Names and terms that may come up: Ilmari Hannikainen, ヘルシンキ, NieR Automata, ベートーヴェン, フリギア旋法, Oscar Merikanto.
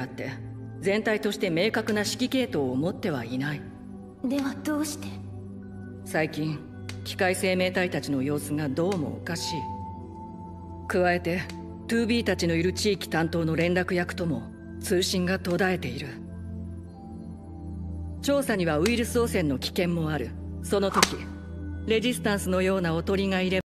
あって全体として明確な指揮系統を持ってはいない。ではどうして？最近機械生命体たちの様子がどうもおかしい。加えて 2B たちのいる地域担当の連絡役とも通信が途絶えている。調査にはウイルス汚染の危険もある。その時レジスタンスのようなおとりがいれば